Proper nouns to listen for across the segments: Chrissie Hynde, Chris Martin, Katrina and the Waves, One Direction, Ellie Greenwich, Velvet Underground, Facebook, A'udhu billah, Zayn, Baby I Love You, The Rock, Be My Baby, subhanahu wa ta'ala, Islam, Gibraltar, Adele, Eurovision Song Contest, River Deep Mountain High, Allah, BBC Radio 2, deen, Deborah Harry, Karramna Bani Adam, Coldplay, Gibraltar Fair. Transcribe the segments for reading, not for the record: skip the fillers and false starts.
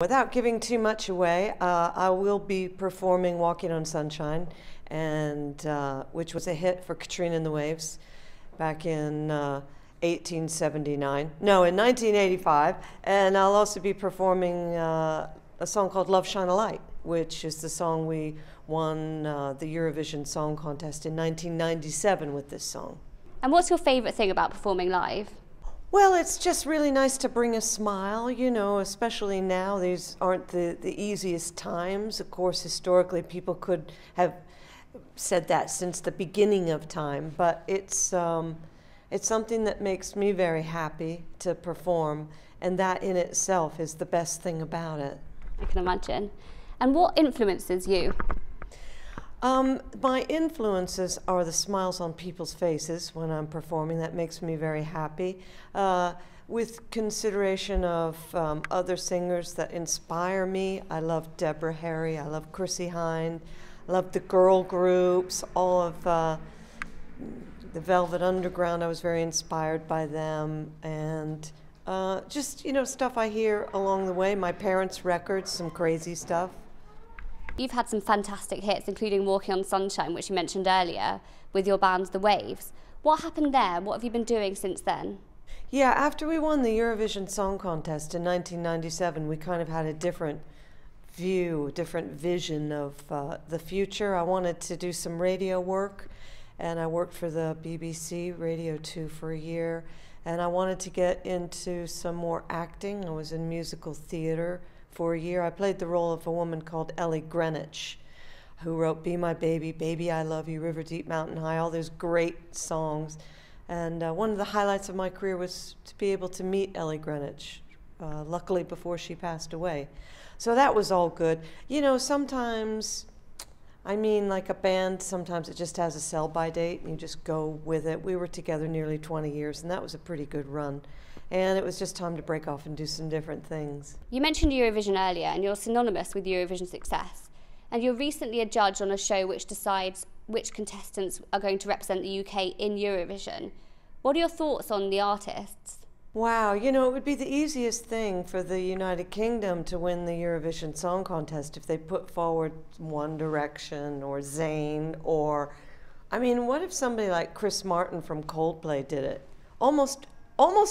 Without giving too much away, I will be performing Walking on Sunshine, and which was a hit for Katrina and the Waves back in 1985, and I'll also be performing a song called Love Shine a Light, which is the song we won the Eurovision Song Contest in 1997 with this song. And what's your favourite thing about performing live? Well, it's just really nice to bring a smile, you know, especially now. These aren't the easiest times. Of course, historically, people could have said that since the beginning of time, but it's something that makes me very happy to perform, and that in itself is the best thing about it. I can imagine. And what influences you? My influences are the smiles on people's faces when I'm performing. That makes me very happy. With consideration of other singers that inspire me, I love Deborah Harry, I love Chrissie Hynde, I love the girl groups, all of the Velvet Underground. I was very inspired by them, and just, you know, stuff I hear along the way. My parents' records, some crazy stuff. You've had some fantastic hits, including Walking on Sunshine, which you mentioned earlier, with your band The Waves. What happened there? What have you been doing since then? Yeah, after we won the Eurovision Song Contest in 1997, we kind of had a different view, a different vision of the future. I wanted to do some radio work, and I worked for the BBC Radio 2 for a year, and I wanted to get into some more acting. I was in musical theater for a year. I played the role of a woman called Ellie Greenwich, who wrote Be My Baby, Baby I Love You, River Deep Mountain High, all those great songs. And one of the highlights of my career was to be able to meet Ellie Greenwich, luckily before she passed away. So that was all good. You know, sometimes, I mean, like a band, sometimes it just has a sell-by date and you just go with it. We were together nearly 20 years, and that was a pretty good run. And it was just time to break off and do some different things. You mentioned Eurovision earlier, and you're synonymous with Eurovision success. And you're recently a judge on a show which decides which contestants are going to represent the UK in Eurovision. What are your thoughts on the artists? Wow, you know, it would be the easiest thing for the United Kingdom to win the Eurovision Song Contest if they put forward One Direction or Zayn, or, I mean, what if somebody like Chris Martin from Coldplay did it? Almost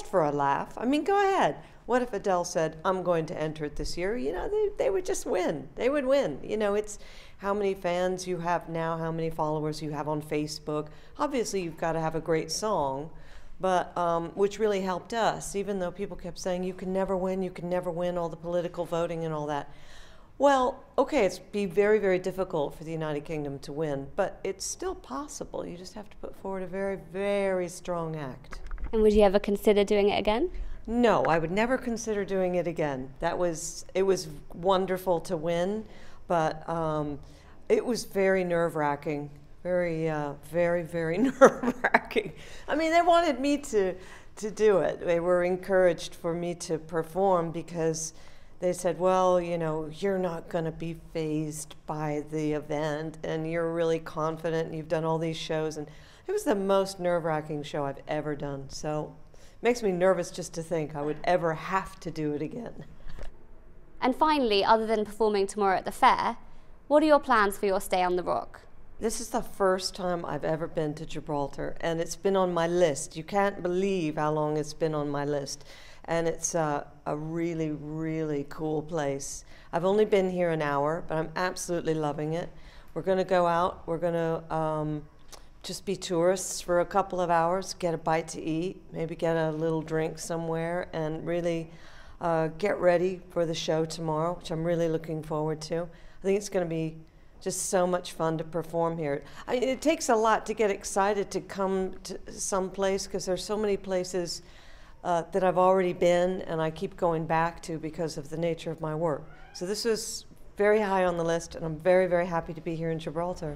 for a laugh. I mean, go ahead. What if Adele said, I'm going to enter it this year? You know, they would just win. They would win. You know, it's how many fans you have now, how many followers you have on Facebook. Obviously, you've got to have a great song, but which really helped us, even though people kept saying, you can never win, all the political voting and all that. Well, okay, it's be very, very difficult for the United Kingdom to win, but it's still possible. You just have to put forward a very, very strong act. And would you ever consider doing it again? No, I would never consider doing it again. It was wonderful to win, but it was very nerve-wracking. Very, very nerve-wracking. I mean, they wanted me to do it. They were encouraged for me to perform because they said, well, you know, you're not going to be fazed by the event, and you're really confident, and you've done all these shows. And it was the most nerve-wracking show I've ever done, so it makes me nervous just to think I would ever have to do it again. And finally, other than performing tomorrow at the fair, what are your plans for your stay on the Rock? This is the first time I've ever been to Gibraltar, and it's been on my list. You can't believe how long it's been on my list. And it's a really, really cool place. I've only been here an hour, but I'm absolutely loving it. We're going to go out. We're going to just be tourists for a couple of hours, get a bite to eat, maybe get a little drink somewhere, and really get ready for the show tomorrow, which I'm really looking forward to. I think it's going to be just so much fun to perform here. I mean, it takes a lot to get excited to come to some place, because there's so many places that I've already been and I keep going back to because of the nature of my work. So this is very high on the list, and I'm very, very happy to be here in Gibraltar.